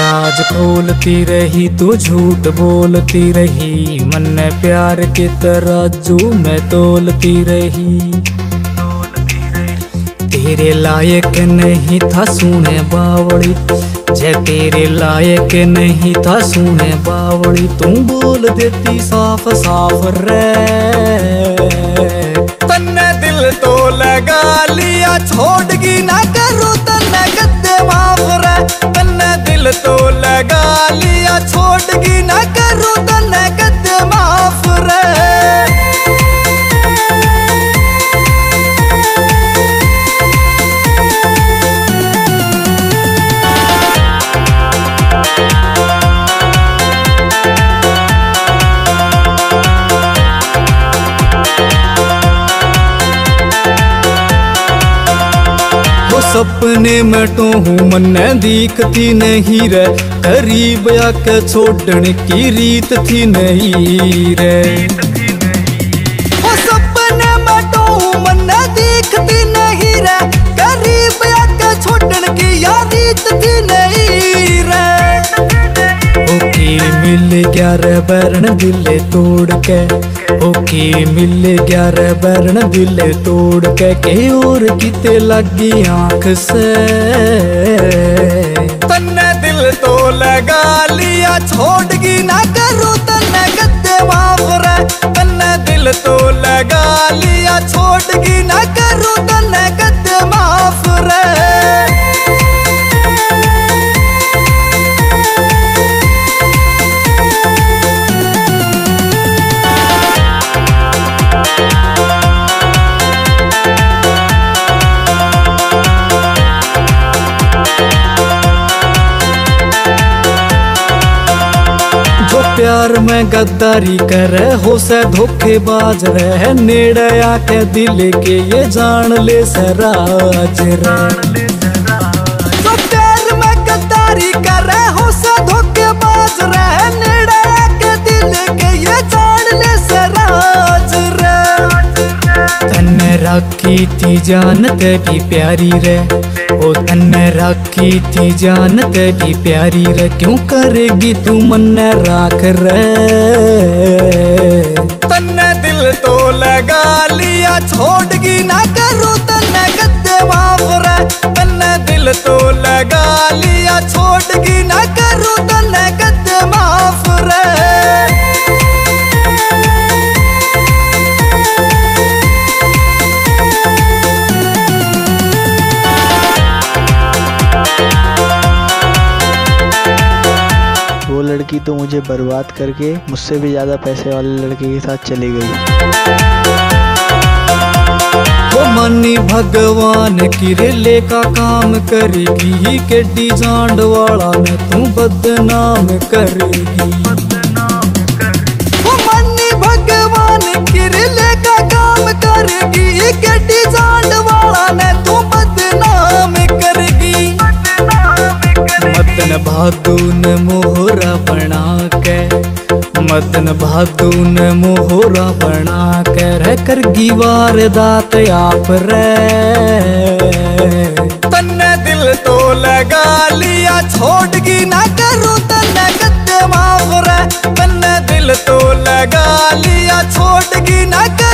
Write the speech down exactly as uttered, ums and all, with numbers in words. राज खोलती रही तू झूठ बोलती रही, मन में प्यार के तराजू में तोलती रही। तेरे लायक नहीं था सुने बावड़ी, जय तेरे लायक नहीं था सुने बावड़ी। तू बोल देती साफ साफ रे, तन्ने दिल तो लगा लिया छोड़गी ना करो तन्ने गद्दे माफ रे। तन्ने दिल तो लगा लिया छोड़गी ना करो तन्ने गद्दे माफ रे। सपने में तो हूँ मन्ने दिखती नहीं रे, करीब आके छोड़ने की रीत थी नहीं रे। वो सपने में तो हूँ मन्ने दिखती नहीं रे, करीब आके छोड़ने की यार रीत थी नहीं रे। ओके मिल गया रे बरन दिले तोड़ के, ओके मिल गया रे बरन दिल तोड़ के, के और किते लगी आंख से। तन्ने दिल तो लगा लिया छोड़गी ना करो तन्ने गद्दे माफ रे। तन्ने दिल तो लगा लिया छोड़गी ना करो तन्ने गद्दे माफ रे। प्यार में गद्दारी करे हो से धोखेबाज रहे, नेड़े आके दिल के ये जान ले सराज रे। तो प्यार में गद्दारी करे हो से धोखेबाज रहे, नेड़े आके दिल के ये जान ले सराज रे। तन्ने राखी थी जान तेरी प्यारी रे, ओ तन्ने राखी थी जान तेरी प्यारी रे। क्यों करेगी तू मन्ने राख रे, तन्ने दिल तो लगा लिया छोड़गी ना करो तन्ने गद्दे माफ रे। तन्ने दिल तो लगा लिया छोड़गी ना करो तन्ने गद्दे माफ रे। लड़की तो मुझे बर्बाद करके मुझसे भी ज्यादा पैसे वाले लड़के के साथ चली गई। वो मनी भगवान की रेले का काम करेगी, केडी जांडवाला में तू बदनाम करेगी। वो मनी भगवान की रेले का काम करेगी, केडी जांडवाला में तू बदनाम करेगी। मदन भादू ने मोहरा बना के, मदन भादू ने मोहरा बना के रह कर गीवार दात आप रे। तन्ने दिल तो लगा लिया छोड़गी ना करो तन्ने गद्दे माफ रे। तन्ने दिल तो लगा लिया छोड़गी ना।